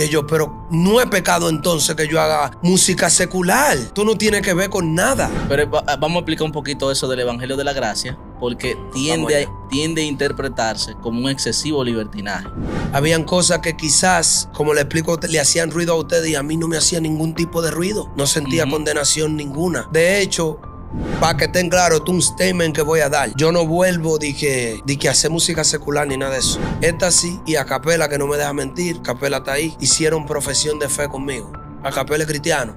Y yo, pero no es pecado entonces que yo haga música secular. Tú no tienes que ver con nada. Pero vamos a explicar un poquito eso del Evangelio de la Gracia, porque tiende a interpretarse como un excesivo libertinaje. Habían cosas que quizás, como le explico, le hacían ruido a ustedes y a mí no me hacía ningún tipo de ruido. No sentía condenación ninguna. De hecho, para que estén claros, es un statement que voy a dar. Yo no vuelvo de que hacer música secular ni nada de eso. Éxtasis y Acapela, que no me deja mentir, Acapela está ahí, hicieron profesión de fe conmigo. Acapela es cristiano.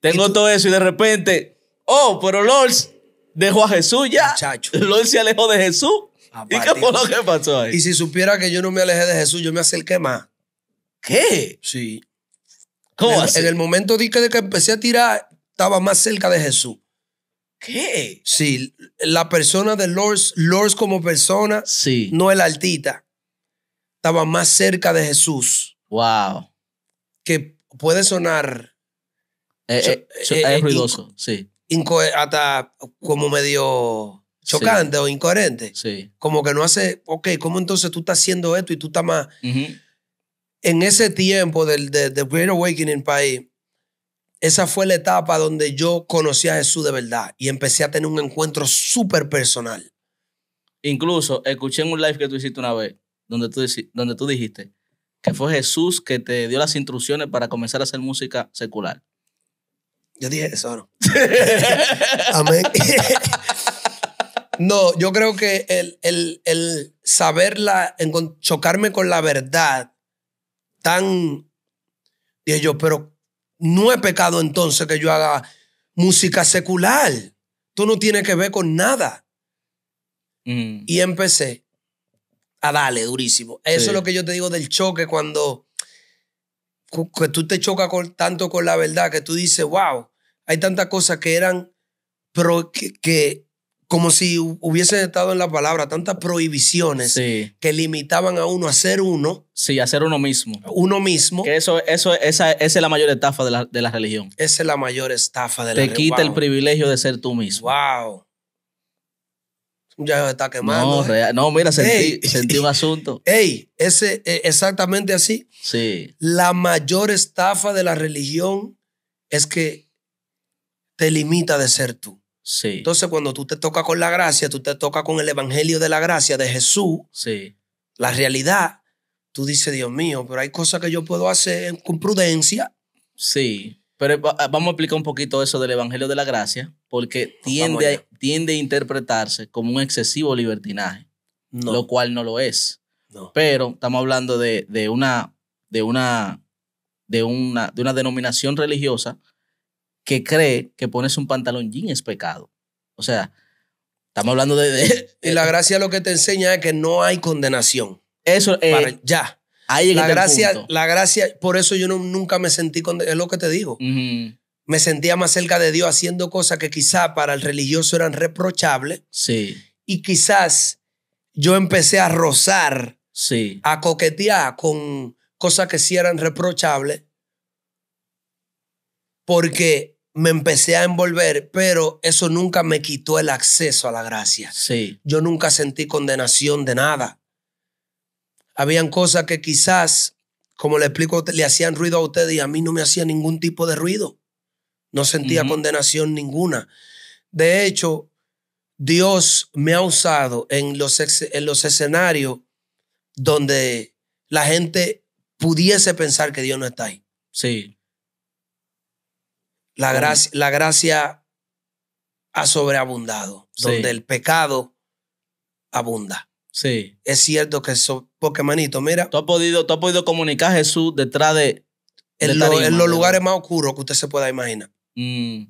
Tengo todo eso y de repente, oh, pero Lors dejó a Jesús ya. Muchacho. Lors se alejó de Jesús. Apá, ¿y qué fue lo que pasó ahí? Y si supiera que yo no me alejé de Jesús, yo me acerqué más. ¿Qué? Sí. ¿Cómo así? En el momento de que empecé a tirar, estaba más cerca de Jesús. ¿Qué? Sí, la persona de Lors como persona, sí, no el artista, estaba más cerca de Jesús. Wow. Que puede sonar... es ruidoso, sí. Hasta como medio chocante, sí, o incoherente. Sí. Como que no hace, ok, ¿cómo entonces tú estás haciendo esto y tú estás más? En ese tiempo del The Great Awakening país, esa fue la etapa donde yo conocí a Jesús de verdad y empecé a tener un encuentro súper personal. Incluso escuché en un live que tú hiciste una vez, donde tú dijiste que fue Jesús que te dio las instrucciones para comenzar a hacer música secular. Yo dije eso, ¿no? Amén. No, yo creo que el saberla, chocarme con la verdad tan... Dije yo, pero no es pecado entonces que yo haga música secular. Tú no tienes que ver con nada. Y empecé a darle durísimo. Eso es lo que yo te digo del choque cuando... que tú te chocas tanto con la verdad que tú dices, wow, hay tantas cosas que eran, que como si hubiesen estado en la palabra, tantas prohibiciones, sí, que limitaban a uno a ser uno. Sí, a ser uno mismo. Uno mismo. Que esa es la mayor estafa de la religión. Esa es la mayor estafa de la religión. Te quita el privilegio de ser tú mismo. Wow. Ya se está quemando. No, no, mira, sentí un asunto. Ey, ese exactamente así. Sí. La mayor estafa de la religión es que te limita de ser tú. Sí. Entonces, cuando tú te tocas con la gracia, tú te tocas con el evangelio de la gracia de Jesús, sí, la realidad, tú dices, Dios mío, pero hay cosas que yo puedo hacer con prudencia. Sí. Pero vamos a explicar un poquito eso del Evangelio de la Gracia, porque tiende a interpretarse como un excesivo libertinaje, no, lo cual no lo es. No. Pero estamos hablando de una denominación religiosa que cree que ponerse un pantalón jean es pecado. O sea, estamos hablando de la gracia lo que te enseña es que no hay condenación. Eso es. Ya. La gracia, por eso yo nunca me sentí, es lo que te digo, me sentía más cerca de Dios haciendo cosas que quizás para el religioso eran reprochables, sí, y quizás yo empecé a rozar, sí, a coquetear con cosas que sí eran reprochables porque me empecé a envolver, pero eso nunca me quitó el acceso a la gracia, sí, yo nunca sentí condenación de nada. Habían cosas que quizás, como le explico, le hacían ruido a ustedes y a mí no me hacía ningún tipo de ruido. No sentía condenación ninguna. De hecho, Dios me ha usado en los escenarios donde la gente pudiese pensar que Dios no está ahí. Sí. La gracia ha sobreabundado, sí, donde el pecado abunda. Sí. Es cierto que eso, porque manito, mira. Tú has podido comunicar a Jesús detrás de... En los lugares más oscuros que usted se pueda imaginar. He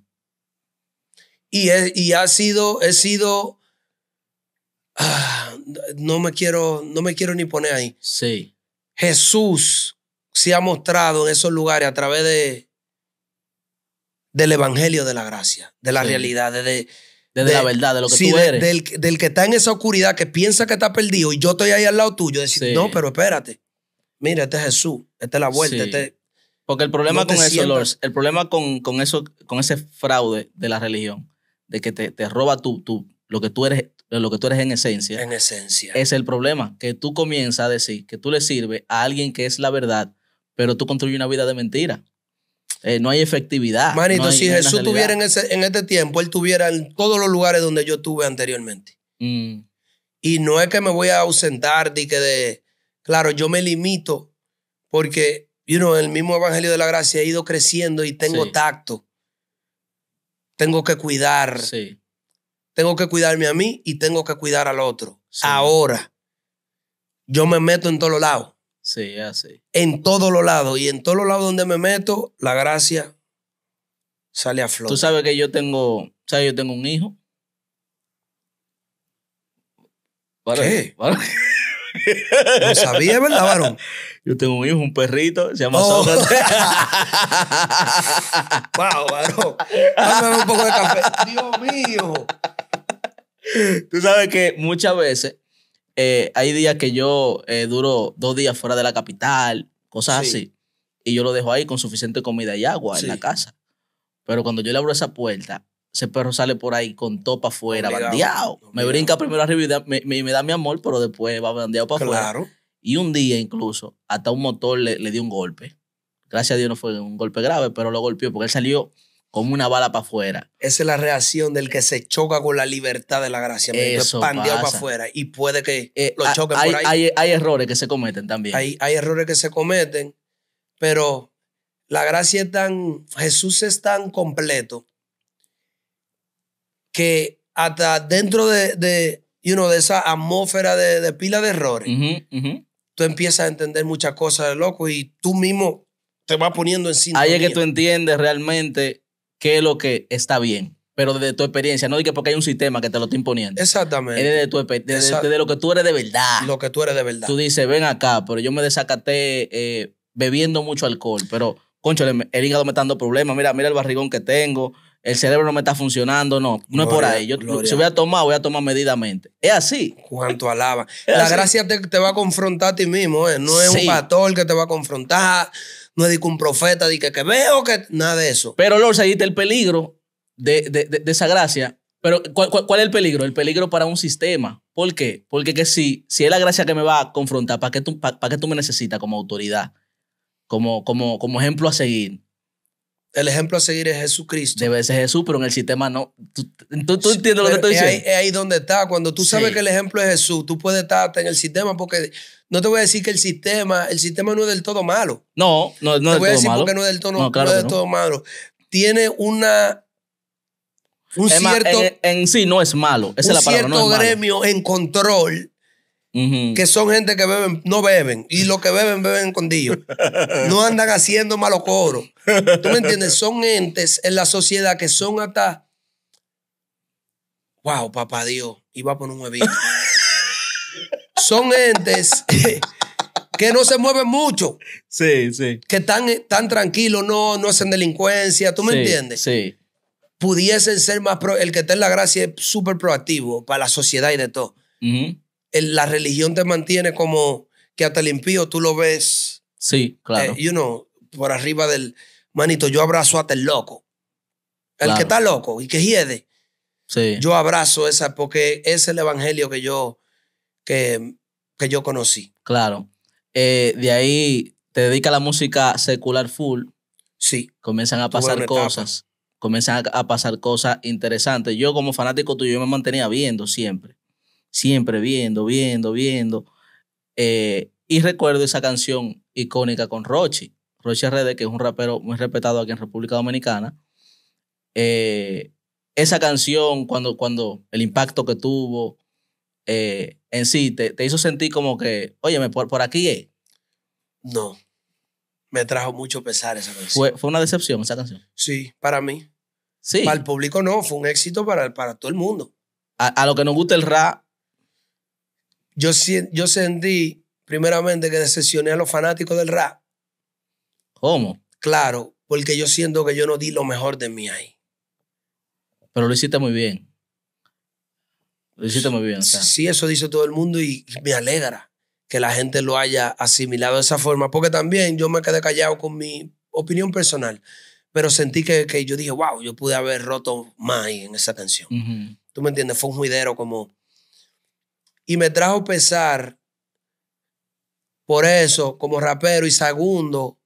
sido... No me quiero ni poner ahí. Sí. Jesús se ha mostrado en esos lugares a través del evangelio de la gracia, de la, sí, realidad, de la verdad, de lo que, sí, tú eres. Del que está en esa oscuridad, que piensa que está perdido y yo estoy ahí al lado tuyo. Decir, sí, no, pero espérate. Mira, este es Jesús. Esta es la vuelta. Sí. Este... Porque el problema no con eso, Lors, el problema con eso, con ese fraude de la religión, de que te roba lo que tú eres en esencia. En esencia. Es el problema, que tú comienzas a decir que tú le sirves a alguien que es la verdad, pero tú construyes una vida de mentira. No hay efectividad. Manito, no hay, si Jesús tuviera en este tiempo, él tuviera en todos los lugares donde yo estuve anteriormente. Mm. Y no es que me voy a ausentar de que de... Claro, yo me limito porque, you know, el mismo Evangelio de la Gracia ha ido creciendo y tengo tacto. Tengo que cuidar. Sí. Tengo que cuidarme a mí y tengo que cuidar al otro. Sí. Ahora, yo me meto en todos los lados. Sí, así. En todos los lados. Y en todos los lados donde me meto, la gracia sale a flote. Tú sabes que yo tengo un hijo. ¿Qué? ¿Vale? No sabía, ¿verdad, varón? Yo tengo un hijo, un perrito, se llama Sócrates. Wow, varón. Dame un poco de café. Dios mío. Tú sabes que muchas veces hay días que yo duro 2 días fuera de la capital, cosas así. Y yo lo dejo ahí con suficiente comida y agua en la casa. Pero cuando yo le abro esa puerta, ese perro sale por ahí con todo para afuera, bandeado. Me brinca primero arriba y me da mi amor, pero después va bandeado para afuera. Claro. Y un día incluso, hasta un motor le dio un golpe. Gracias a Dios no fue un golpe grave, pero lo golpeó porque él salió como una bala para afuera. Esa es la reacción del que se choca con la libertad de la gracia. Eso pasa. Bandeado para afuera y puede que lo choquen por ahí. Hay errores que se cometen también. Hay errores que se cometen, pero la gracia es tan... Jesús es tan completo que hasta dentro de esa atmósfera de pila de errores, tú empiezas a entender muchas cosas de loco y tú mismo te vas poniendo en sintonía. Ahí es que tú entiendes realmente qué es lo que está bien, pero desde tu experiencia, no digas porque hay un sistema que te lo está imponiendo. Exactamente. Es desde tu experiencia, desde lo que tú eres de verdad. Lo que tú eres de verdad. Tú dices, ven acá, pero yo me desacaté bebiendo mucho alcohol, pero, concho, el hígado me está dando problemas, mira el barrigón que tengo. El cerebro no me está funcionando, no es por ahí. Yo, si voy a tomar medidamente. Es así. Cuánto alaba. La gracia te va a confrontar a ti mismo. No es un pastor que te va a confrontar. No es un profeta que veo que... Nada de eso. Pero, Lord, ahí está el peligro de esa gracia. Pero, ¿cuál es el peligro? El peligro para un sistema. ¿Por qué? Porque que si es la gracia que me va a confrontar, ¿para qué tú me necesitas como autoridad? Como ejemplo a seguir. El ejemplo a seguir es Jesucristo. Debe ser Jesús, pero en el sistema no. ¿Tú entiendes lo que estoy diciendo? Es ahí donde está. Cuando tú sabes que el ejemplo es Jesús, tú puedes estar hasta en el sistema, porque no te voy a decir que el sistema no es del todo malo. No es del todo malo. Te voy a decir porque no es del todo malo. Tiene un cierto... En sí no es malo. Esa es la palabra, no es malo. Un cierto gremio en control, que son gente que beben, no beben. Y los que beben, beben escondidos. No andan haciendo malo coro. ¿Tú me entiendes? Son entes en la sociedad que son hasta... Wow, papá Dios. Iba a poner un huevito. Son entes que no se mueven mucho. Sí, sí. Que están tranquilos, no hacen delincuencia. ¿Tú me entiendes? Sí. Pudiesen ser más... El que está en la gracia es súper proactivo para la sociedad y de todo. La religión te mantiene como que hasta el impío tú lo ves. Sí, claro. Por arriba del... Manito, yo abrazo hasta el loco. El que está loco y que hiede. Sí. Yo abrazo esa porque es el evangelio que yo conocí. Claro. De ahí te dedicas a la música secular full. Sí. Comienzan a pasar cosas. Comienzan a pasar cosas interesantes. Yo como fanático tuyo, yo me mantenía viendo siempre. Siempre viendo. Y recuerdo esa canción icónica con Rochy. Rochy RD, que es un rapero muy respetado aquí en República Dominicana. Esa canción, cuando el impacto que tuvo en sí, te hizo sentir como que, óyeme, por aquí es. No, me trajo mucho pesar esa canción. ¿Fue una decepción esa canción? Sí, para mí. Sí. Para el público no, fue un éxito para todo el mundo. A lo que nos gusta el rap. Yo sentí, primeramente, que decepcioné a los fanáticos del rap. ¿Cómo? Claro, porque yo siento que yo no di lo mejor de mí ahí. Pero lo hiciste muy bien. Lo hiciste muy bien. O sea. Sí, eso dice todo el mundo y me alegra que la gente lo haya asimilado de esa forma. Porque también yo me quedé callado con mi opinión personal, pero sentí que yo dije, wow, yo pude haber roto más ahí en esa canción. Uh-huh. ¿Tú me entiendes? Fue un juidero como... Y me trajo pesar por eso, como rapero, y segundo,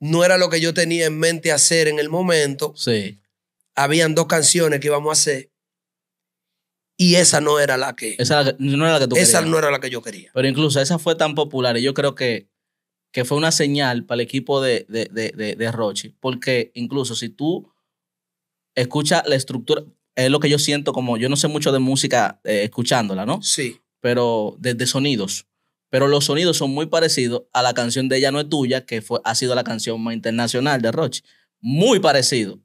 no era lo que yo tenía en mente hacer en el momento. Sí. Habían dos canciones que íbamos a hacer y esa no era la que... Esa no era la que tú querías. Esa no era la que yo quería. Pero incluso esa fue tan popular y yo creo que fue una señal para el equipo de Rochy, porque incluso si tú escuchas la estructura... Es lo que yo siento, como yo no sé mucho de música escuchándola, ¿no? Sí. Pero de sonidos. Pero los sonidos son muy parecidos a la canción de Ella No Es Tuya, que ha sido la canción más internacional de Rochy. Muy parecido.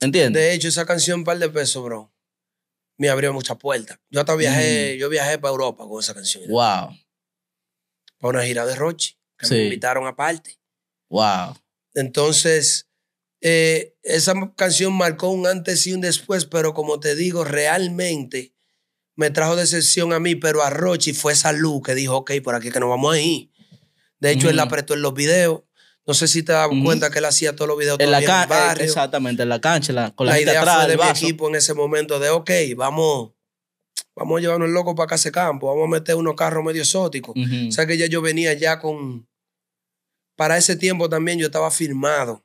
¿Entiendes? De hecho, esa canción, Par de Peso, bro, me abrió muchas puertas. Yo hasta viajé, yo viajé para Europa con esa canción. Wow. Para una gira de Rochy, que sí, me invitaron aparte. Wow. Entonces... esa canción marcó un antes y un después, pero como te digo, realmente me trajo decepción a mí, pero a Rochy fue esa luz que dijo, ok, por aquí que nos vamos a ir. De hecho, él la apretó en los videos. No sé si te das cuenta que él hacía todos los videos en el barrio. Exactamente, en la cancha, con la gente idea atrás, fue de mi equipo en ese momento de, ok, vamos a llevarnos el loco para acá ese campo, vamos a meter unos carros medio exóticos. O sea que ya yo venía ya con... Para ese tiempo también yo estaba firmado.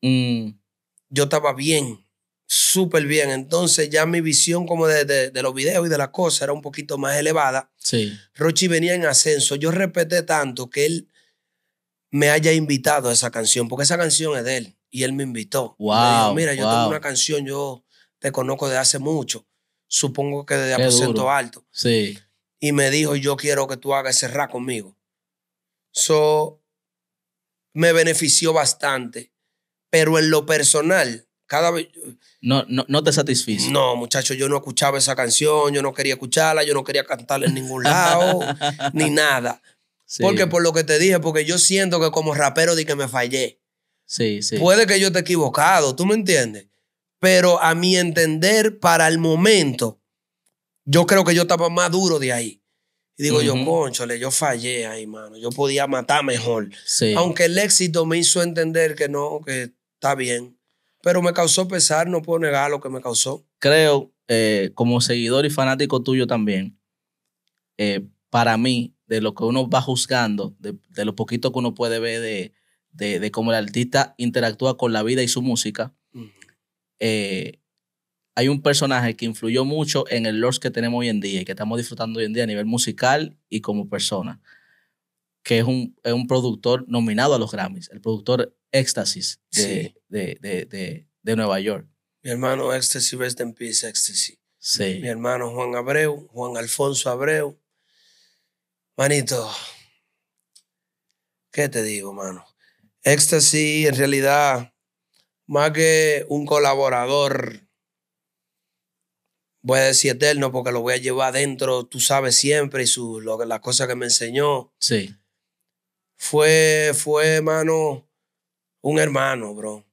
Yo estaba bien, súper bien. Entonces ya mi visión como de los videos y de las cosas era un poquito más elevada. Sí. Rochy venía en ascenso. Yo respeté tanto que él me haya invitado a esa canción, porque esa canción es de él y él me invitó. Wow, me dijo, mira, yo tengo una canción, yo te conozco de hace mucho, supongo que desde Aposento Alto. Sí. Y me dijo, yo quiero que tú hagas ese rap conmigo. Eso me benefició bastante. Pero en lo personal, cada vez... No te satisfizo. No, muchacho, yo no escuchaba esa canción, yo no quería escucharla, yo no quería cantarla en ningún lado, ni nada. Sí. Porque por lo que te dije, porque yo siento que como rapero di que me fallé. Sí, sí. Puede que yo esté equivocado, ¿tú me entiendes? Pero a mi entender, para el momento, yo creo que yo estaba más duro de ahí. Y digo yo, cónchole, yo fallé ahí, mano. Yo podía matar mejor. Sí. Aunque el éxito me hizo entender que no, que está bien. Pero me causó pesar, no puedo negar lo que me causó. Creo, como seguidor y fanático tuyo también, para mí, de lo que uno va juzgando, de lo poquito que uno puede ver de cómo el artista interactúa con la vida y su música, hay un personaje que influyó mucho en el Lors que tenemos hoy en día y que estamos disfrutando hoy en día a nivel musical y como persona, que es un productor nominado a los Grammys, el productor Éxtasis de Nueva York. Mi hermano Éxtasis, rest in peace, Éxtasis. Sí. Mi hermano Juan Abreu, Juan Alfonso Abreu. Manito, ¿qué te digo, mano? Éxtasis, en realidad, más que un colaborador... Voy a decir eterno porque lo voy a llevar adentro, tú sabes, siempre, y las cosas que me enseñó. Sí. Fue, hermano, un hermano, bro.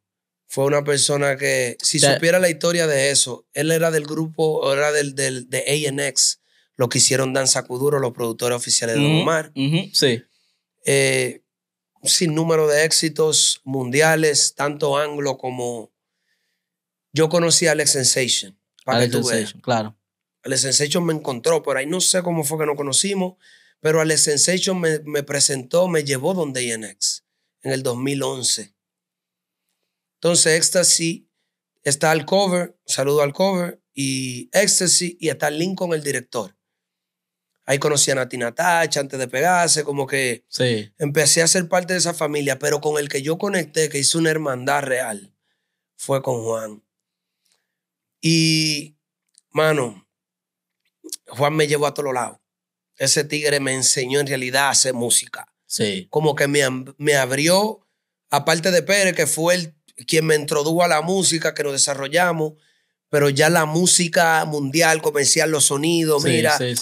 Fue una persona que, si supiera la historia de eso, él era del grupo, era de INX, los que hicieron Danza Kuduro, los productores oficiales de Don Omar. Sí. Sin número de éxitos mundiales, tanto anglo como... Yo conocí a Alex Sensation. Alex Sensation, claro. Alex Sensation me encontró por ahí. No sé cómo fue que nos conocimos, pero Alex Sensation me presentó, me llevó donde INX en el 2011. Entonces, Éxtasis está al cover, saludo al cover, y Éxtasis, y está Lincoln, el director. Ahí conocí a Nati Natasha antes de pegarse, como que sí, empecé a ser parte de esa familia, pero con el que yo conecté, que hizo una hermandad real, fue con Juan. Y, mano, Juan me llevó a todos lados. Ese tigre me enseñó en realidad a hacer música. Sí. Como que me abrió, aparte de Pérez, que fue quien me introdujo a la música, que nos desarrollamos, pero ya la música mundial, comercial, los sonidos, sí, mira, sí.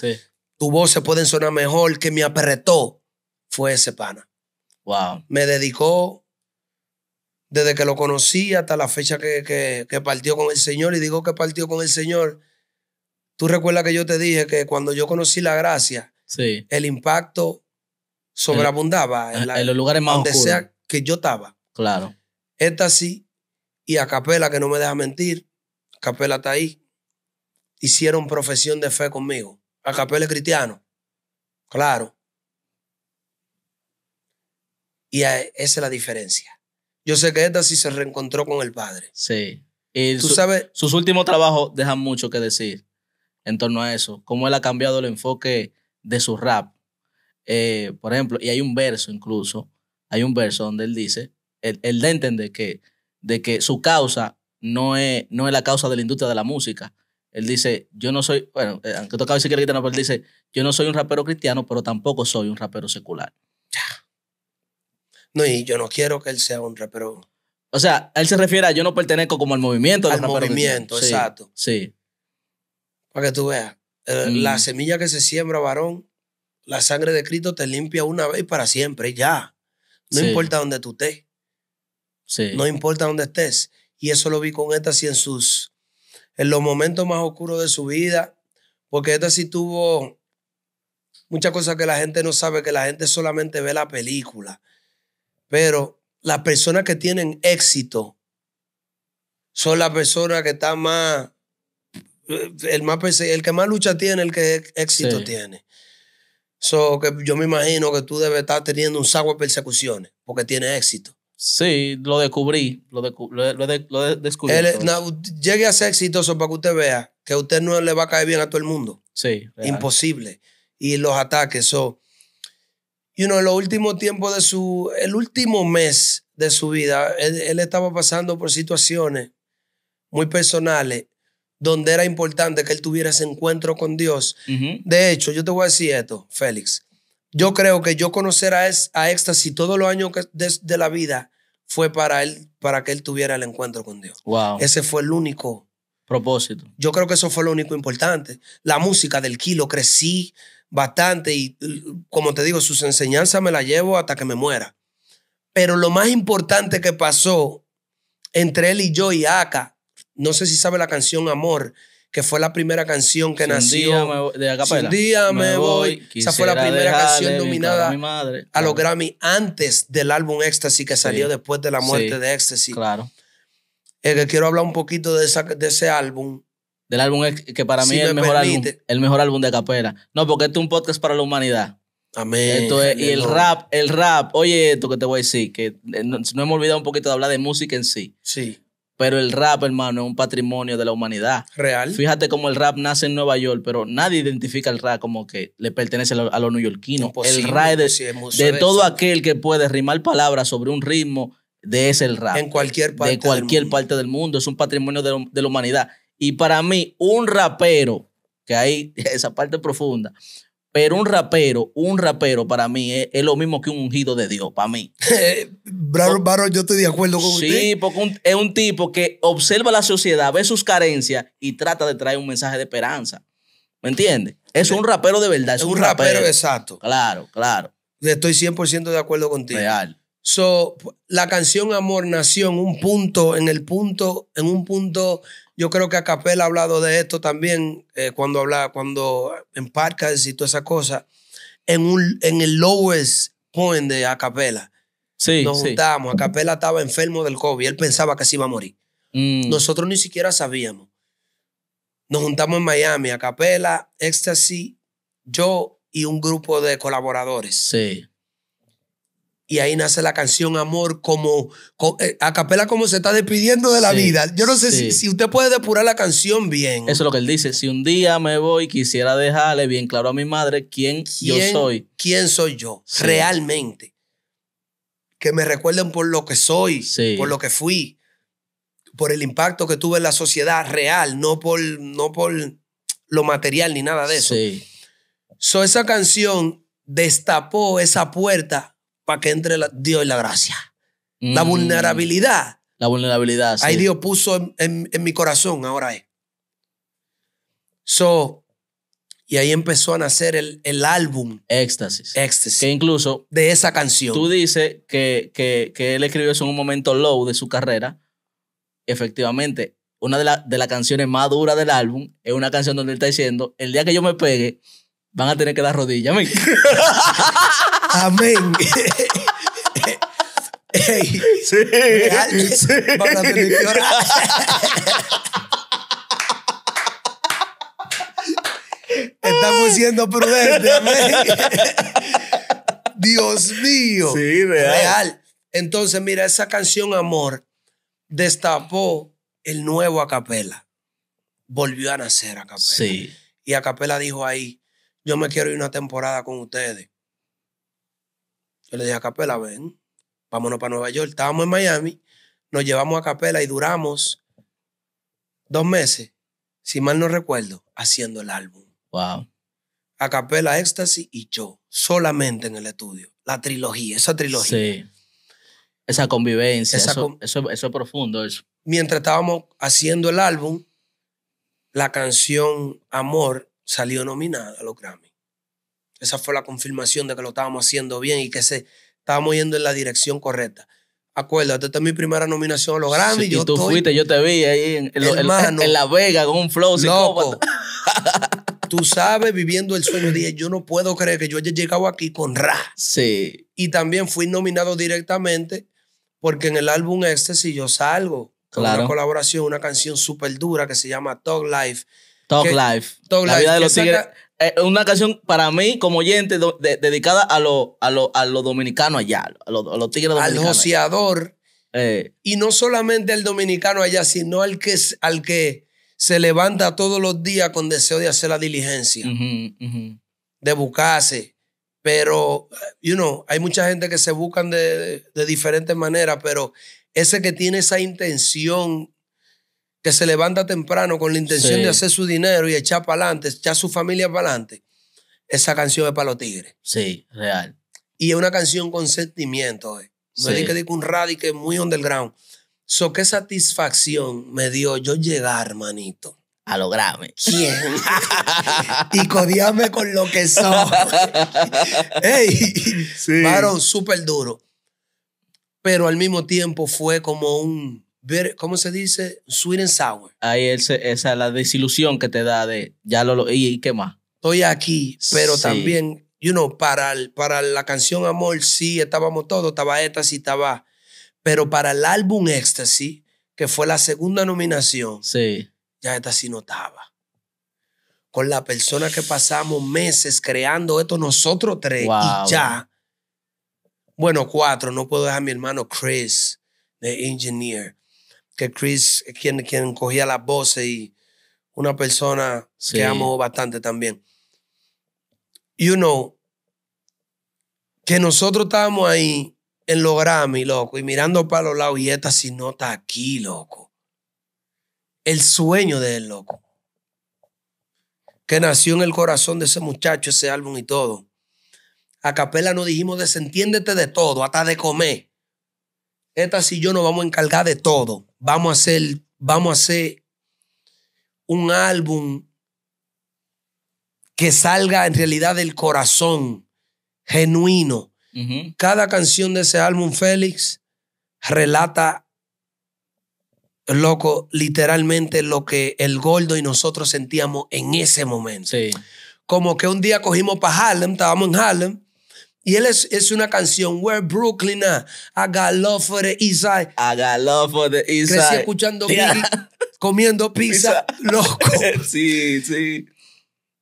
Tu voz se pueden sonar mejor, que me apretó, fue ese pana. Wow. Me dedicó... Desde que lo conocí hasta la fecha que partió con el Señor. Y digo que partió con el Señor. Tú recuerdas que yo te dije que cuando yo conocí la gracia, sí, el impacto sobreabundaba en los lugares más oscuros. Donde sea que yo estaba. Claro. Éxtasis y Acapela, que no me deja mentir. Acapela está ahí. Hicieron profesión de fe conmigo. Acapela es cristiano. Claro. Y esa es la diferencia. Yo sé que Éxtasis se reencontró con el Padre. Sí. Y tú sabes, sus últimos trabajos dejan mucho que decir en torno a eso. Cómo él ha cambiado el enfoque de su rap. Por ejemplo, y hay un verso incluso. Hay un verso donde él dice, él da a entender de que su causa no es la causa de la industria de la música. Él dice, yo no soy, bueno, aunque tocaba decir que era cristiano, pero él dice, yo no soy un rapero cristiano, pero tampoco soy un rapero secular. No, y yo no quiero que él sea un rapero. O sea, él se refiere a yo no pertenezco como al movimiento. Al movimiento, exacto. Sí. Para que tú veas. La semilla que se siembra, varón, la sangre de Cristo te limpia una vez y para siempre, y ya. No importa dónde tú estés. Sí. No importa dónde estés. Y eso lo vi con Éxtasis en los momentos más oscuros de su vida. Porque Éxtasis tuvo muchas cosas que la gente no sabe, que la gente solamente ve la película. Pero las personas que tienen éxito son las personas que están más... El que más lucha tiene, el que éxito tiene. So, que yo me imagino que tú debes estar teniendo un saco de persecuciones porque tiene éxito. Sí, lo descubrí. Lo descubrí. Llegue a ser exitoso para que usted vea que a usted no le va a caer bien a todo el mundo. Sí. Real. Imposible. Y los ataques son... Y en los últimos tiempos de el último mes de su vida, él estaba pasando por situaciones muy personales donde era importante que él tuviera ese encuentro con Dios. De hecho, yo te voy a decir esto, Félix. Yo creo que yo conocer a Éxtasis todos los años de la vida fue para que él tuviera el encuentro con Dios. Wow. Ese fue el único propósito. Yo creo que eso fue lo único importante. La música del Kilo, crecí bastante y, como te digo, sus enseñanzas me las llevo hasta que me muera. Pero lo más importante que pasó entre él y yo y Aka, no sé si sabe la canción Amor, que fue la primera canción que nació. De Acapela. Un día me voy. Esa fue la primera canción nominada a los Grammy antes del álbum Éxtasis que salió después de la muerte de Éxtasis. Claro. Quiero hablar un poquito de ese álbum. Del álbum que para mí es el mejor álbum de Acapela. No, porque este es un podcast para la humanidad. Amén. Esto es, y el rap, oye, esto que te voy a decir, que no hemos olvidado un poquito de hablar de música en sí. Sí. Pero el rap, hermano, es un patrimonio de la humanidad. Real. Fíjate cómo el rap nace en Nueva York, pero nadie identifica el rap como que le pertenece a los neoyorquinos. El rap es de todo aquel que puede rimar palabras sobre un ritmo, de ese el rap. En cualquier parte del mundo. De cualquier parte del mundo. Es un patrimonio de la humanidad. Y para mí, un rapero, que hay esa parte profunda, pero un rapero para mí es lo mismo que un ungido de Dios, para mí. Baro, yo estoy de acuerdo con usted. Sí, porque es un tipo que observa la sociedad, ve sus carencias y trata de traer un mensaje de esperanza. ¿Me entiendes? Es un rapero de verdad. Es un rapero, exacto. Claro, claro. Estoy 100% de acuerdo contigo. Real. So, la canción Amor nació en un punto, yo creo que Acapela ha hablado de esto también cuando en podcast y todas esas cosas, en el lowest point de Acapela. Sí, nos juntamos. Acapela estaba enfermo del COVID. Él pensaba que se iba a morir. Nosotros ni siquiera sabíamos. Nos juntamos en Miami. Acapela, Éxtasis, yo y un grupo de colaboradores. Sí. Y ahí nace la canción Amor, Acapela como se está despidiendo de la vida. Yo no sé si usted puede depurar la canción bien. Eso es lo que él dice. Si un día me voy, quisiera dejarle bien claro a mi madre quién yo soy. ¿Quién soy yo? Sí. Realmente. Que me recuerden por lo que soy, por lo que fui, por el impacto que tuve en la sociedad real, no por lo material ni nada de eso. Sí. So, esa canción destapó esa puerta para que entre Dios y la gracia. La vulnerabilidad. La vulnerabilidad, ahí Dios puso en mi corazón, ahora es. Y ahí empezó a nacer el álbum. Éxtasis. Éxtasis. Que incluso... De esa canción. Tú dices que él escribió eso en un momento low de su carrera. Efectivamente, una de las canciones más duras del álbum es una canción donde él está diciendo, el día que yo me pegue, van a tener que dar rodillas a mí. Amén. Ey, sí, sí. Van a tener que orar. Estamos siendo prudentes. Amén. Dios mío. Sí, real. Entonces, mira, esa canción Amor destapó el nuevo Acapela. Volvió a nacer Acapela. Sí. Y Acapela dijo ahí, yo me quiero ir una temporada con ustedes. Yo le dije, Acapela, ven, vámonos para Nueva York. Estábamos en Miami, nos llevamos a Acapela y duramos 2 meses, si mal no recuerdo, haciendo el álbum. Wow. Acapela, Éxtasis y yo, solamente en el estudio. La trilogía, esa trilogía. Sí. Esa convivencia, eso es profundo. Eso. Mientras estábamos haciendo el álbum, la canción Amor salió nominada a los Grammy. Esa fue la confirmación de que lo estábamos haciendo bien y que estábamos yendo en la dirección correcta. Acuérdate, esta es mi primera nominación a los Grammy. Sí, yo fuiste, yo te vi ahí en La Vega con un flow. Loco, tú sabes, viviendo el sueño. Dije, yo no puedo creer que yo haya llegado aquí con Ra. Sí. Y también fui nominado directamente porque en el álbum si yo salgo con una colaboración, una canción súper dura que se llama Talk Life. Talk Life. La vida de los tigres. Una canción para mí como oyente dedicada a lo dominicano allá, a los tigres dominicanos. Al joseador. Y no solamente al dominicano allá, sino al que se levanta todos los días con deseo de hacer la diligencia, de buscarse. Pero, hay mucha gente que se buscan de diferentes maneras, pero ese que tiene esa intención, que se levanta temprano con la intención de hacer su dinero y echar para adelante, echar su familia para adelante, esa canción es para los tigres. Sí, real. Y es una canción con sentimiento. No es que diga un radio que es muy underground. So, qué satisfacción me dio yo llegar, manito. A lograrme. ¿Quién? Y codiarme con lo que soy. Ey, varón, súper duro. Pero al mismo tiempo fue como un, ¿cómo se dice? Sweet and sour. Ahí esa es la desilusión que te da de, ya lo ¿y qué más? Estoy aquí, pero también, para la canción Amor, sí, estábamos todos, estaba esta, sí, estaba... Pero para el álbum Éxtasis, que fue la segunda nominación, ya esta sí notaba. Con la persona que pasamos meses creando esto, nosotros 3, wow, y ya. Bueno, 4, no puedo dejar a mi hermano Chris, the engineer. Que Chris es quien cogía las voces y una persona que amo bastante también. Que nosotros estábamos ahí en los Grammy, loco, y mirando para los lados, y esta si no está aquí, loco. El sueño de él, loco. Que nació en el corazón de ese muchacho, ese álbum y todo. Acapela nos dijimos, desentiéndete de todo, hasta de comer. Esta si yo nos vamos a encargar de todo. Vamos a hacer un álbum que salga en realidad del corazón, genuino. Cada canción de ese álbum, Félix, relata, loco, literalmente lo que el Gordo y nosotros sentíamos en ese momento. Sí. Como que un día cogimos para Harlem, estábamos en Harlem, y él es una canción, Where Brooklyn at? I got love for the East Side. I got love for the East Side. Crecí escuchando Biggie, comiendo pizza, loco. Sí.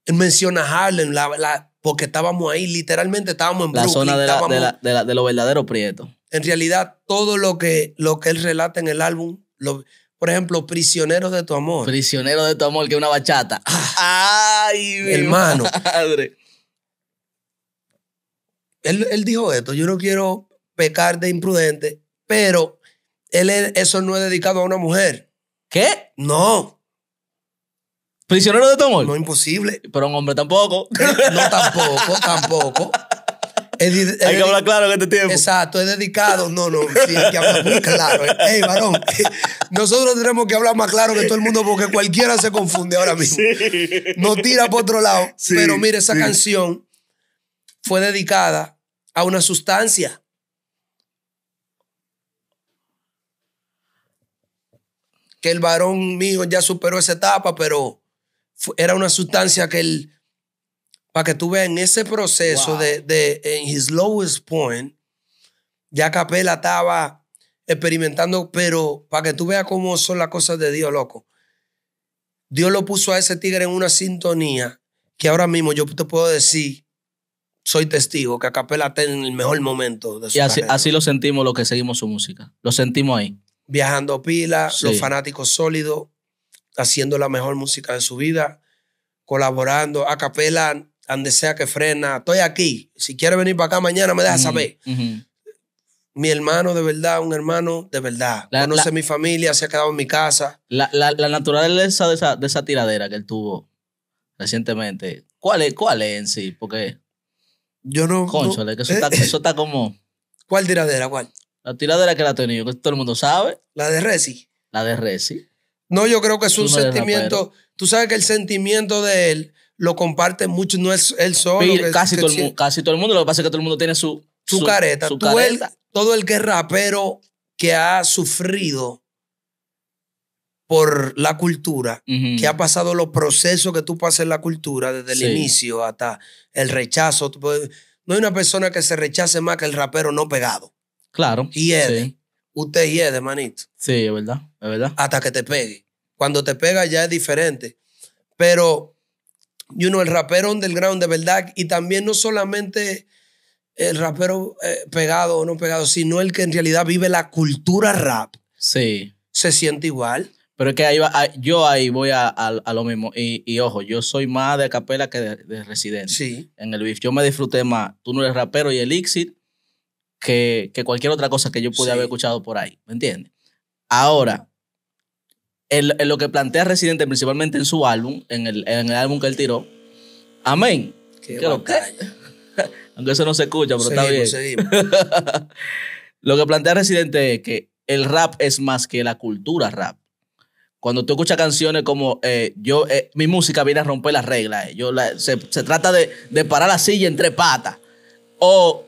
Él menciona Harlem, porque estábamos ahí, literalmente estábamos en Brooklyn. La zona de los verdaderos prietos. En realidad, todo lo que él relata en el álbum, por ejemplo, Prisionero de tu Amor. Prisionero de tu Amor, que es una bachata. ¡Ay, hermano! Madre. Él dijo esto, yo no quiero pecar de imprudente, pero eso no es dedicado a una mujer. ¿Qué? No. ¿Prisionero de tu Amor? No, imposible. Pero un hombre tampoco. No, tampoco. Hay que hablar claro en este tiempo. Exacto, es dedicado. No, sí, hay que hablar muy claro. Ey, varón, nosotros tenemos que hablar más claro que todo el mundo porque cualquiera se confunde ahora mismo. Sí. Nos tira por otro lado. Sí, pero mire, esa canción fue dedicada a una sustancia. Que el varón mío ya superó esa etapa, pero... Era una sustancia que él Para que tú veas en ese proceso de en his lowest point, ya Acapela estaba experimentando, pero para que tú veas cómo son las cosas de Dios, loco. Dios lo puso a ese tigre en una sintonía que ahora mismo yo te puedo decir, soy testigo, que Acapela está en el mejor momento de su carrera. Así lo sentimos los que seguimos su música. Lo sentimos ahí. Viajando pila, los fanáticos sólidos, haciendo la mejor música de su vida, colaborando. Acapela, donde sea que frena, estoy aquí. Si quiere venir para acá mañana, me deja saber. Mi hermano de verdad, un hermano de verdad. Conoce mi familia, se ha quedado en mi casa. La naturaleza de esa tiradera que él tuvo recientemente, ¿cuál es en sí? Porque yo no... Cónchale, que eso está como... ¿Cuál tiradera? ¿Cuál? La tiradera que la ha tenido, que todo el mundo sabe. La de Resi. La de Resi. No, yo creo que es un sentimiento... Tú sabes que el sentimiento de él lo comparte mucho, no es él solo. Casi todo el mundo. Lo que pasa es que todo el mundo tiene su careta. Su careta. Todo el que es rapero que ha sufrido por la cultura, que ha pasado los procesos que tú pasas en la cultura desde el inicio hasta el rechazo. No hay una persona que se rechace más que el rapero no pegado. Claro. Hiede. Usted hiede, manito. Sí, es verdad. Es verdad. Hasta que te pegue. Cuando te pega ya es diferente. Pero, el rapero underground de verdad, y también no solamente... el rapero pegado o no pegado, sino el que en realidad vive la cultura rap. Sí. Se siente igual. Pero es que ahí yo ahí voy a lo mismo. Y ojo, yo soy más de Acapela que de Residente. Sí. En el beef. Yo me disfruté más Tú No Eres Rapero y Elixir que cualquier otra cosa que yo pude haber escuchado por ahí. ¿Me entiendes? Ahora, en lo que plantea Residente, principalmente en su álbum, en el álbum que él tiró, amén. Aunque eso no se escucha, pero seguimos. Lo que plantea Residente es que el rap es más que la cultura rap. Cuando tú escuchas canciones como mi música viene a romper las reglas. Se trata de parar la silla entre patas. Yo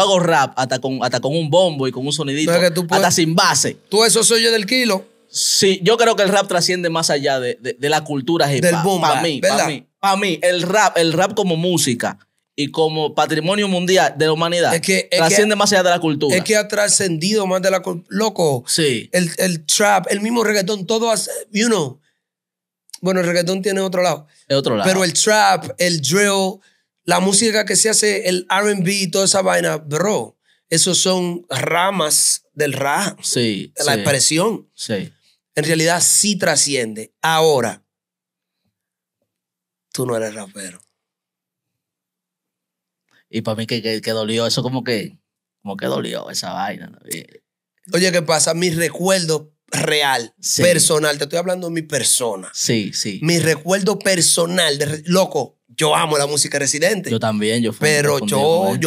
hago rap hasta con un bombo y con un sonidito. Hasta sin base. Tú eso soy yo del kilo. Sí, yo creo que el rap trasciende más allá de la cultura hip hop. Del boom, para mí, el rap como música y como patrimonio mundial de la humanidad trasciende más allá de la cultura. Es que ha trascendido más de la cultura. Loco, el trap, el mismo reggaetón, todo hace, bueno, el reggaetón tiene otro lado. De otro lado. Pero el trap, el drill, la música que se hace, el R&B y toda esa vaina, bro, esos son ramas del rap, de la expresión. Sí. En realidad sí trasciende. Ahora, tú no eres rapero. Y para mí que dolió eso, como que dolió esa vaina. Oye, ¿qué pasa? Mi recuerdo real, personal. Te estoy hablando de mi persona. Mi recuerdo personal. Loco, yo amo la música Residente. Yo también. Yo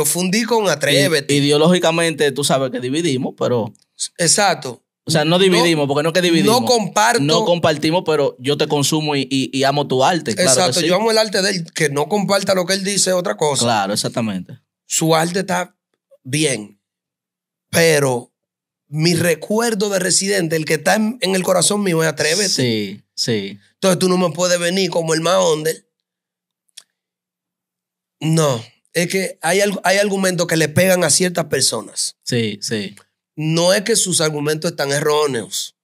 fundí con Atrévete. Ideológicamente, tú sabes que dividimos, pero... Exacto. O sea, no dividimos, porque no es que dividimos. No comparto. No compartimos, pero yo te consumo y amo tu arte. Exacto, claro que sí. Yo amo el arte de él. Que no comparta lo que él dice es otra cosa. Claro, exactamente. Su arte está bien, pero mi recuerdo de Residente, el que está en el corazón mío es Atrévete. Sí. Entonces tú no me puedes venir como el más under. No, es que hay argumentos que le pegan a ciertas personas. Sí. No es que sus argumentos están erróneos.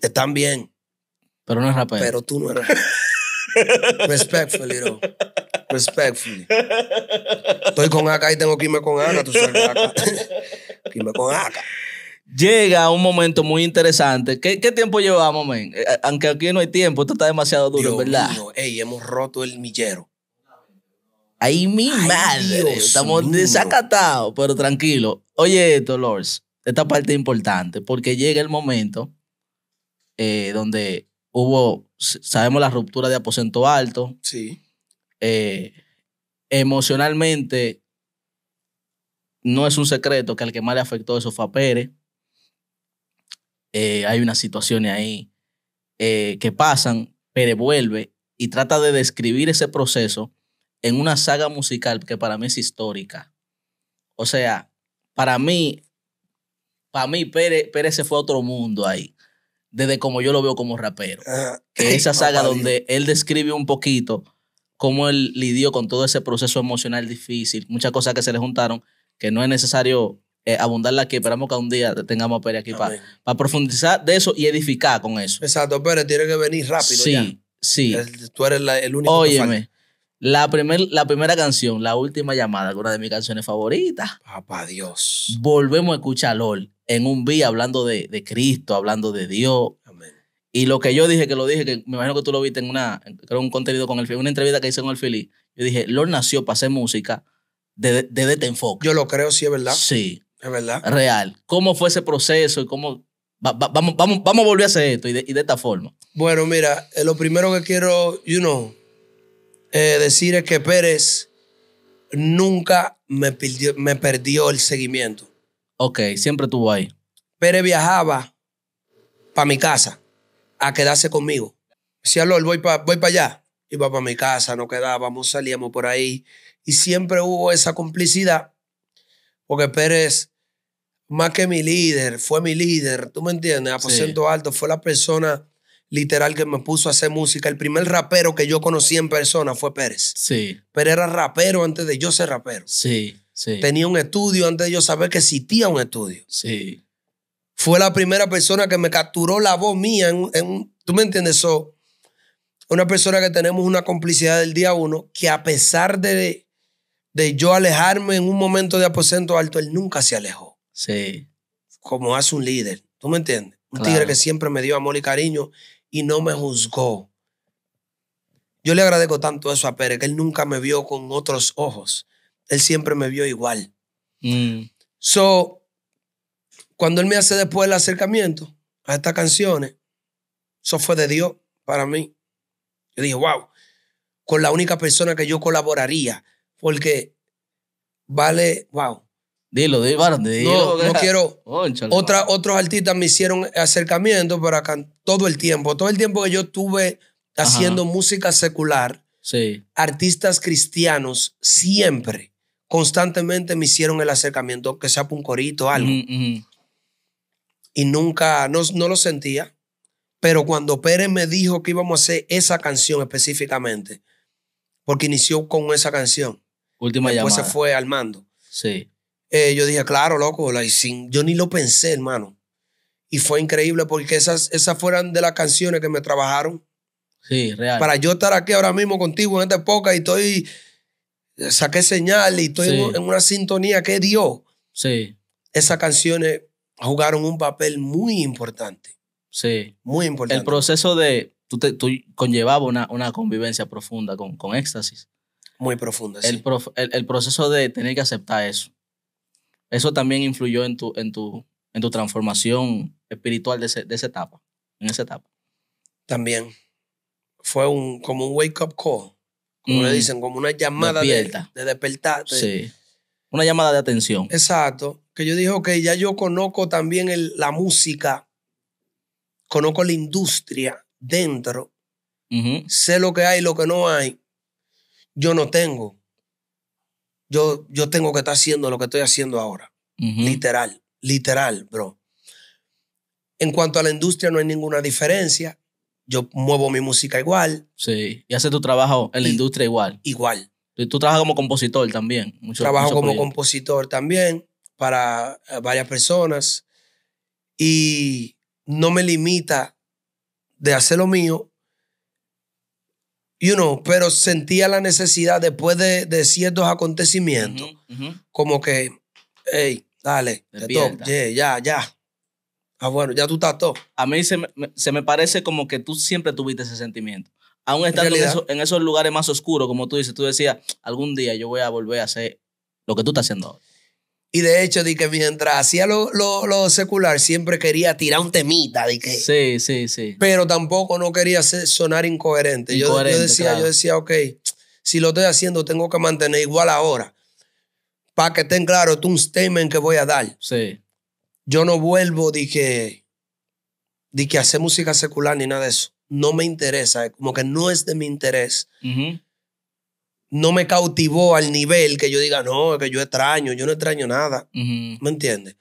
Están bien. Pero no es rapero. Pero tú no eres rapero. Respectfully, bro. Respectfully. Estoy con AK y tengo que irme con AK. Tú sabes, AK. Irme con AK. Llega un momento muy interesante. ¿Qué tiempo llevamos, men? Aunque aquí no hay tiempo. Esto está demasiado duro, Dios, ¿verdad? Mío, hemos roto el millero. Ahí mi madre, Dios, estamos desacatados, pero tranquilo. Oye esto, Lors, esta parte es importante porque llega el momento donde sabemos la ruptura de Aposento Alto. Sí. Emocionalmente no es un secreto que al que más le afectó eso fue a Pérez. Hay unas situaciones ahí que pasan, Pérez vuelve y trata de describir ese proceso en una saga musical que para mí es histórica. O sea, para mí Pérez se fue a otro mundo ahí. desde como yo lo veo como rapero. Que esa saga donde él describe un poquito cómo él lidió con todo ese proceso emocional difícil, muchas cosas que se le juntaron, que no es necesario abundarla aquí. Esperamos que un día tengamos a Pérez aquí para profundizar de eso y edificar con eso. Exacto, Pérez tiene que venir rápido. Sí, ya. Sí. Tú eres el único. Óyeme, la primera canción, La Última Llamada, una de mis canciones favoritas. Papá Dios. Volvemos a escuchar a Lord en un día hablando de Cristo, hablando de Dios. Amén. Y lo que yo dije, que me imagino que tú lo viste en un contenido con el una entrevista que hice con el Fili. Yo dije, Lord nació para hacer música de este enfoque. Yo lo creo, sí, es verdad. Sí. Es verdad. Real. ¿Cómo fue ese proceso y cómo vamos a volver a hacer esto y de esta forma? Bueno, mira, lo primero que quiero, decir es que Pérez nunca me perdió el seguimiento. Ok, siempre estuvo ahí. Pérez viajaba para mi casa a quedarse conmigo. Decía, Lord, voy para allá. Iba para mi casa, nos quedábamos, salíamos por ahí. Y siempre hubo esa complicidad. Porque Pérez, más que mi líder, fue mi líder, ¿tú me entiendes? Aposento Alto fue la persona literal que me puso a hacer música. El primer rapero que yo conocí en persona fue Pérez. Sí. Pero era rapero antes de yo ser rapero. Sí, sí. Tenía un estudio antes de yo saber que existía un estudio. Sí. Fue la primera persona que me capturó la voz mía. ¿Tú me entiendes? So, una persona que tenemos una complicidad del día uno, que a pesar de yo alejarme en un momento de Aposento Alto, él nunca se alejó. Sí. Como hace un líder, ¿tú me entiendes? Un tigre que siempre me dio amor y cariño y no me juzgó. Yo le agradezco tanto eso a Pérez, que él nunca me vio con otros ojos. Él siempre me vio igual. So, cuando él me hace después el acercamiento a estas canciones, eso fue de Dios para mí. Yo dije, wow, con la única persona que yo colaboraría. Porque vale, wow. Dilo. No quiero. Otros artistas me hicieron acercamiento para cantar todo el tiempo que yo estuve haciendo música secular. Sí. Artistas cristianos siempre, constantemente me hicieron el acercamiento, que sea un corito o algo. Y nunca, no lo sentía. Pero cuando Pérez me dijo que íbamos a hacer esa canción específicamente, porque inició con esa canción. Última Llamada. Después se fue armando. Sí. Yo dije, claro, loco. Yo ni lo pensé, hermano. Y fue increíble porque esas fueron de las canciones que me trabajaron. Sí, real. Para yo estar aquí ahora mismo contigo en esta época y saqué señal y estoy en una sintonía que dio. Sí. Esas canciones jugaron un papel muy importante. Sí. Muy importante. El proceso de... Tú conllevabas una convivencia profunda con Éxtasis. Muy profunda, sí. El proceso de tener que aceptar eso. Eso también influyó en tu transformación espiritual en esa etapa. También. Fue como un wake-up call. Como le dicen, como una llamada de despertar. Sí. Una llamada de atención. Exacto. Que yo dije, ok, ya yo conozco también la música. Conozco la industria. Dentro, sé lo que hay y lo que no hay. Yo no tengo. Yo tengo que estar haciendo lo que estoy haciendo ahora. Literal, bro. En cuanto a la industria, no hay ninguna diferencia. Yo muevo mi música igual. Sí, y haces tu trabajo en la industria igual. Igual. Tú trabajas como compositor también. Compositor también para varias personas. Y no me limita de hacer lo mío, pero sentía la necesidad después de ciertos acontecimientos, como que, hey, dale, ya. Ah, bueno, ya tú estás todo. A mí se me parece como que tú siempre tuviste ese sentimiento. Aún estando en esos lugares más oscuros, como tú dices, tú decías, algún día yo voy a volver a hacer lo que tú estás haciendo ahora. Y de hecho, de que mientras hacía lo secular, siempre quería tirar un temita. De que, sí. Pero tampoco no quería sonar incoherente. Yo decía, ok, si lo estoy haciendo, tengo que mantener igual ahora. Para que estén claros, es un statement que voy a dar. Sí. Yo no vuelvo de que hacer música secular ni nada de eso. No me interesa, como que no es de mi interés. No me cautivó al nivel que yo diga, no, que yo extraño nada. ¿Me entiendes?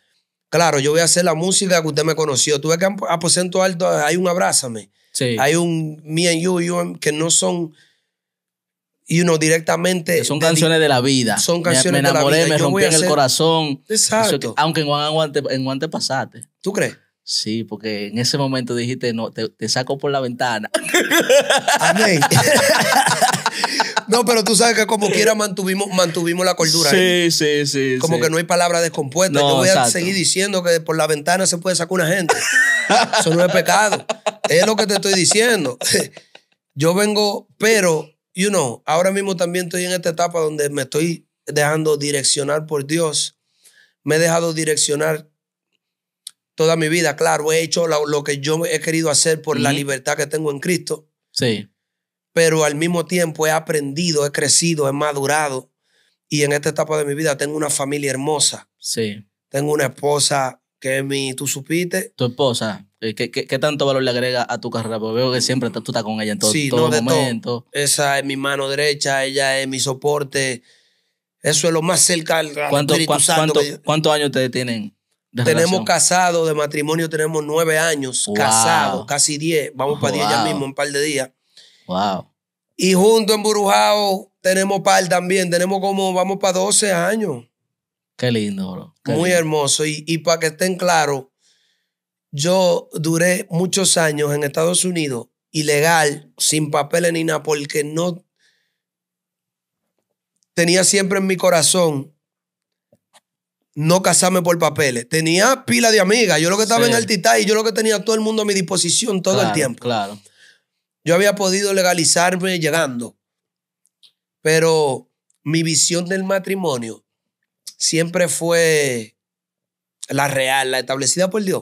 Claro, yo voy a hacer la música que usted me conoció. Tú ves que en Aposento Alto hay un Abrázame. Sí. Hay un Me and You, que no son... Y uno directamente... Son canciones de la vida. Son canciones de la vida. Me enamoré, me rompí en el corazón. Exacto. Aunque en Guante pasaste. ¿Tú crees? Sí, porque en ese momento dijiste, no, te saco por la ventana. Amén. No, pero tú sabes que como quiera mantuvimos la cordura. Sí, sí, sí. Como que no hay palabra descompuesta. Yo voy a seguir diciendo que por la ventana se puede sacar una gente. Eso no es pecado. Es lo que te estoy diciendo. Yo vengo, pero... You know, ahora mismo también estoy en esta etapa donde me estoy dejando direccionar por Dios. Me he dejado direccionar toda mi vida. Claro, he hecho lo que yo he querido hacer por la libertad que tengo en Cristo. Sí. Pero al mismo tiempo he aprendido, he crecido, he madurado. Y en esta etapa de mi vida tengo una familia hermosa. Sí. Tengo una esposa que es mi... ¿Tú supiste? Tu esposa. ¿Qué tanto valor le agrega a tu carrera? Porque veo que siempre tú estás con ella en todo, sí, todo no, momento. Todo. Esa es mi mano derecha, ella es mi soporte. Eso es lo más cerca al Espíritu Santo. ¿Cuántos años ustedes tienen de relación? Casados, de matrimonio tenemos 9 años. Wow. Casados, casi 10. Vamos para 10 ya mismo, un par de días. Wow. Y juntos en Burujao tenemos par también. Tenemos como, vamos para 12 años. Qué lindo, bro. Qué muy lindo. Hermoso. Y para que estén claros, yo duré muchos años en Estados Unidos, ilegal, sin papeles ni nada, porque no tenía siempre en mi corazón no casarme por papeles. Tenía pila de amigas. Yo lo que estaba en Altitá y yo lo que tenía todo el mundo a mi disposición todo el tiempo. Claro. Yo había podido legalizarme llegando, pero mi visión del matrimonio siempre fue la real, la establecida por Dios.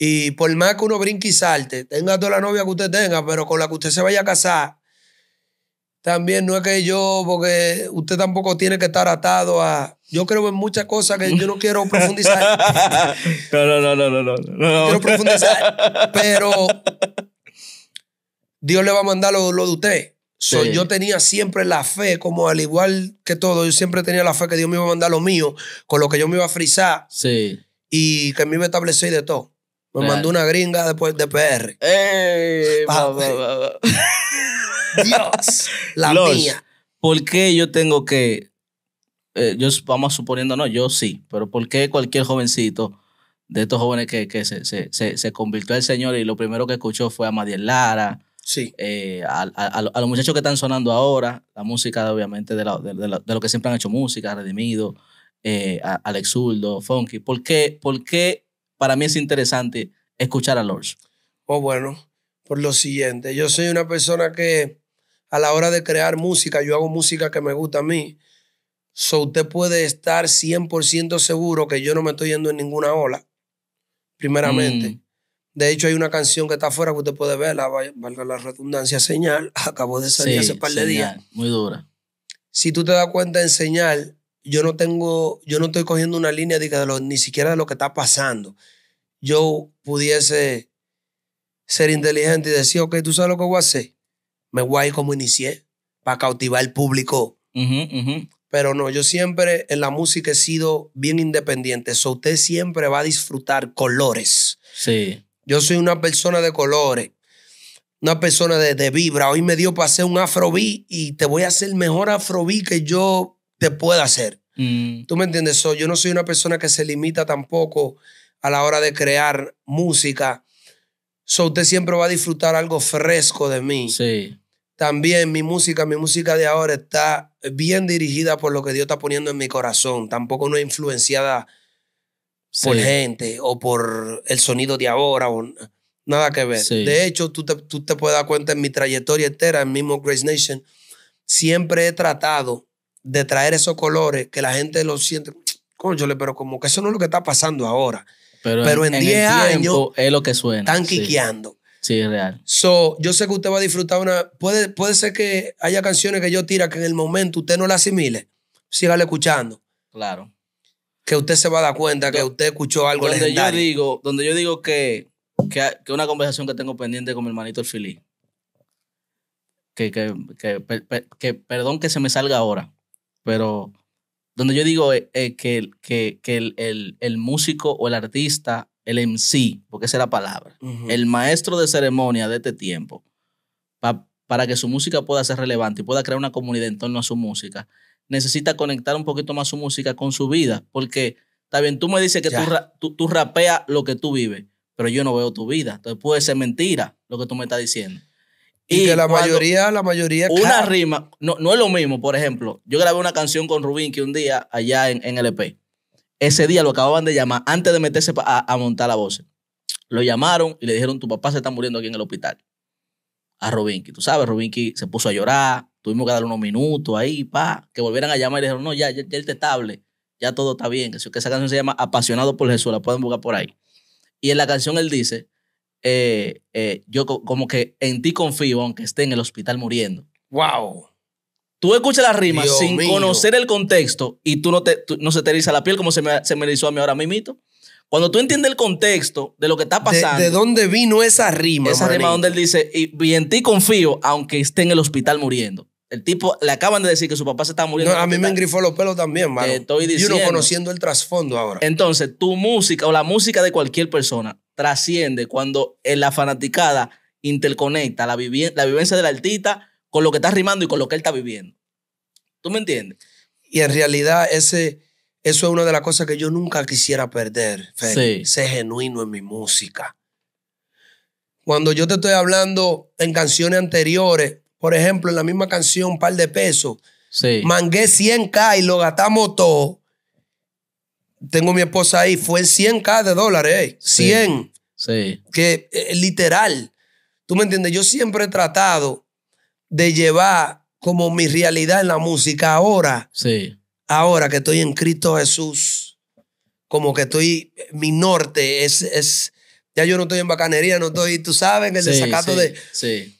Y por más que uno brinque y salte, tenga toda la novia que usted tenga, pero con la que usted se vaya a casar, también no es que yo, porque usted tampoco tiene que estar atado a... Yo creo en muchas cosas que yo no quiero profundizar. No quiero profundizar, pero Dios le va a mandar lo de usted. Sí. So, yo tenía siempre la fe, como al igual que todo, yo siempre tenía la fe que Dios me iba a mandar lo mío, con lo que yo me iba a frisar. Sí. Y que a mí me establecí de todo. Me mandó una gringa después de PR. ¡Ey! Dios, la Lors, mía. ¿Por qué yo tengo que, vamos suponiendo, no, yo sí, pero por qué cualquier jovencito de estos jóvenes que se convirtió al Señor y lo primero que escuchó fue a Madiel Lara? Sí. A los muchachos que están sonando ahora, la música obviamente de lo que siempre han hecho música, Redimido, Alex Zurdo, Funky. ¿Por qué para mí es interesante escuchar a Lors? Oh, bueno, por lo siguiente. Yo soy una persona que a la hora de crear música, yo hago música que me gusta a mí. So usted puede estar 100% seguro que yo no me estoy yendo en ninguna ola, primeramente. De hecho, hay una canción que está afuera que usted puede verla, valga la redundancia, Señal. Acabó de salir hace par de días. Muy dura. Si tú te das cuenta en Señal, yo no estoy cogiendo una línea ni siquiera de lo que está pasando. Yo pudiese ser inteligente y decir, ok, ¿tú sabes lo que voy a hacer? Me voy a ir como inicié, para cautivar al público. Pero no, yo siempre en la música he sido bien independiente. So, usted siempre va a disfrutar colores. Sí. Yo soy una persona de colores, una persona de vibra. Hoy me dio para hacer un afrobeat y te voy a hacer el mejor afrobeat que yo te pueda hacer. ¿Tú me entiendes? So, yo no soy una persona que se limita tampoco a la hora de crear música. So, usted siempre va a disfrutar algo fresco de mí. Sí. También mi música de ahora está bien dirigida por lo que Dios está poniendo en mi corazón. Tampoco no es influenciada por gente o por el sonido de ahora o nada que ver. Sí. De hecho, tú te puedes dar cuenta en mi trayectoria entera, en mismo Grace Nation, siempre he tratado de traer esos colores que la gente los siente, cónchale, pero como que eso no es lo que está pasando ahora. Pero en 10 años es lo que suena. Están quiqueando. Sí, es real. So, yo sé que usted va a disfrutar una... Puede ser que haya canciones que yo tira que en el momento usted no las asimile. Sígale escuchando. Claro. Que usted se va a dar cuenta que usted escuchó algo legendario. Donde yo digo que una conversación que tengo pendiente con mi hermanito el Fili, perdón que se me salga ahora, pero donde yo digo que el músico o el artista, el MC, porque esa es la palabra, el maestro de ceremonia de este tiempo, para que su música pueda ser relevante y pueda crear una comunidad en torno a su música, necesita conectar un poquito más su música con su vida, porque está bien, tú me dices que tú rapeas lo que tú vives, pero yo no veo tu vida, entonces puede ser mentira lo que tú me estás diciendo. Y que la mayoría... Una rima, no es lo mismo, por ejemplo, yo grabé una canción con Rubinky un día allá en LP. Ese día lo acababan de llamar, antes de meterse a montar la voz. Lo llamaron y le dijeron, tu papá se está muriendo aquí en el hospital. A Rubinky, tú sabes, Rubinky se puso a llorar, tuvimos que darle unos minutos ahí, que volvieran a llamar y le dijeron, no, ya él está estable, ya todo está bien. Que esa canción se llama Apasionado por Jesús, la pueden buscar por ahí. Y en la canción él dice... yo como que en ti confío aunque esté en el hospital muriendo. Wow. Tú escuchas las rimas Dios sin mío. Conocer el contexto y no se te eriza la piel como se me erizó a mí ahora mismito. Cuando tú entiendes el contexto de lo que está pasando. ¿De dónde vino esa rima? Esa rima donde él dice, y en ti confío aunque esté en el hospital muriendo. El tipo, le acaban de decir que su papá se está muriendo. No, a mí me engrifó los pelos también, mano. Estoy diciendo. Y uno conociendo el trasfondo ahora. Entonces, tu música o la música de cualquier persona trasciende cuando en la fanaticada interconecta la vivencia del artista con lo que está rimando y con lo que él está viviendo. ¿Tú me entiendes? Y en realidad eso es una de las cosas que yo nunca quisiera perder, Feli. Sí. Ser genuino en mi música. Cuando yo te estoy hablando en canciones anteriores... Por ejemplo, en la misma canción, Par de Peso. Sí. Mangué 100K y lo gastamos todo. Tengo a mi esposa ahí. Fue en 100K de dólares. 100. Sí. Que literal. ¿Tú me entiendes? Yo siempre he tratado de llevar como mi realidad en la música ahora. Sí. Ahora que estoy en Cristo Jesús. Como que estoy... Mi norte es ya yo no estoy en bacanería. No estoy... Tú sabes, el desacato de... Sí.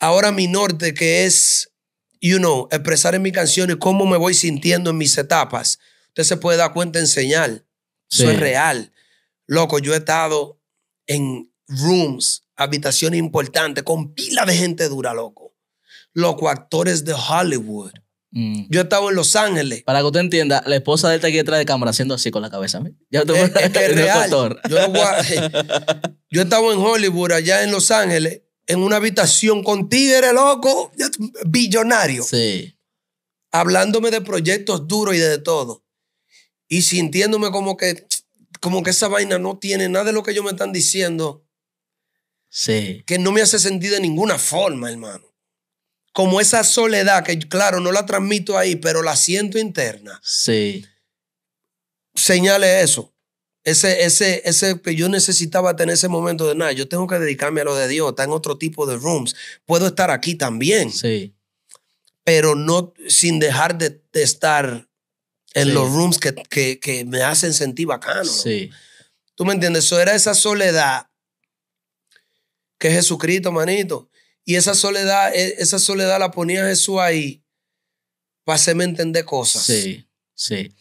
Ahora mi norte, que es, expresar en mis canciones cómo me voy sintiendo en mis etapas. Usted se puede dar cuenta en Señal. Sí. Eso es real. Loco, yo he estado en rooms, habitaciones importantes, con pila de gente dura, loco. Loco, actores de Hollywood. Mm. Yo he estado en Los Ángeles. Para que usted entienda, la esposa de él está aquí detrás de cámara haciendo así con la cabeza. Ya te es que es real. Yo he estado en Hollywood, allá en Los Ángeles, en una habitación con tigre, loco, billonario. Sí. Hablándome de proyectos duros y de todo. Y sintiéndome como que esa vaina no tiene nada de lo que ellos me están diciendo. Sí. Que no me hace sentir de ninguna forma, hermano. Como esa soledad que, claro, no la transmito ahí, pero la siento interna. Sí. Señale eso. Ese que yo necesitaba tener ese momento de nada. Yo tengo que dedicarme a lo de Dios. Está en otro tipo de rooms. Puedo estar aquí también. Sí. Pero no sin dejar de estar en los rooms que me hacen sentir bacano. Sí. ¿Tú me entiendes? Eso era esa soledad que es Jesucristo, manito. Y esa soledad la ponía Jesús ahí para hacerme entender cosas. Sí.